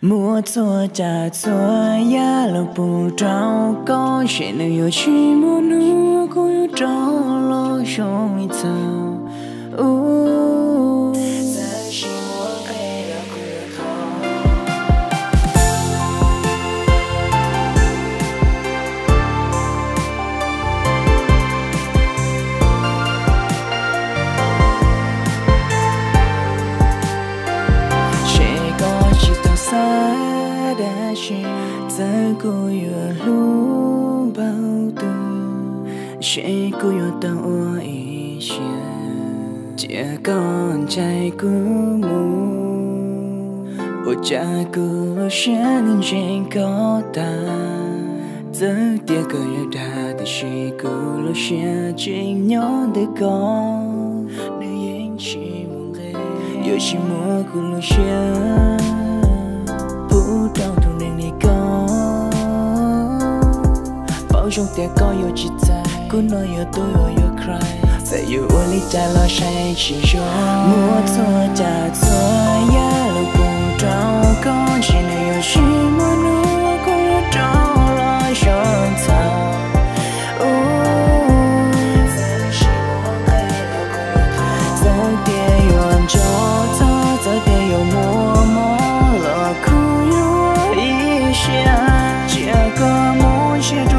莫做假做呀，老不着高，谁能有去莫努苦有着落胸一层。哦，在心窝里的骨头。谁高几多色的心，在孤月路暴动，谁孤月到我一些。 借光在古墓，我家古路是人间高大，这第二个月他的是古路是金牛的高，那眼睛蒙黑，有些蘑菇路线不到土能力高，包容点高有几在，古诺有多有有 cry。 在有我里带了山气中，莫做假做呀，路不着高，谁能有什么路过又着落胸膛？哦，走点远就走，走点有默默了苦有一些，这个梦是着落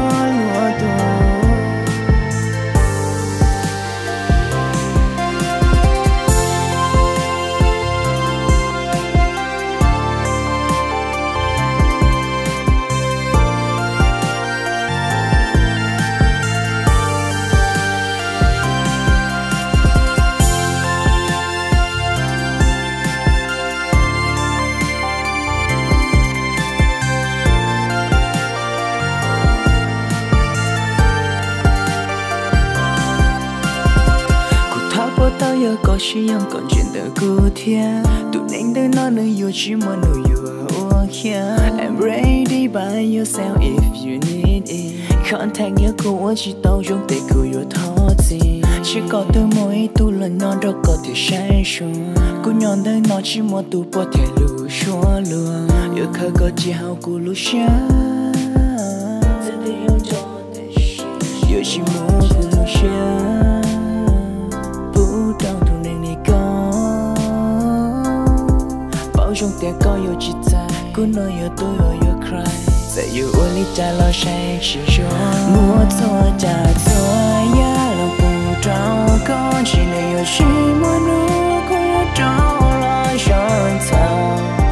多。 高是阳光卷的古天，独领的那能有寂寞能有我天。I'm ready by yourself if you need it. Contact 有苦我知道用得苦有套子，是搞的每度了那都搞的闪烁。姑娘的那寂寞都不太露说了，有可个只好古路线，有寂寞古路线。 中点高有几载，苦恼有多有 cry， 在有我里带了谁去说？莫做假做呀，路不着高，谁能有什么路过又着落胸膛？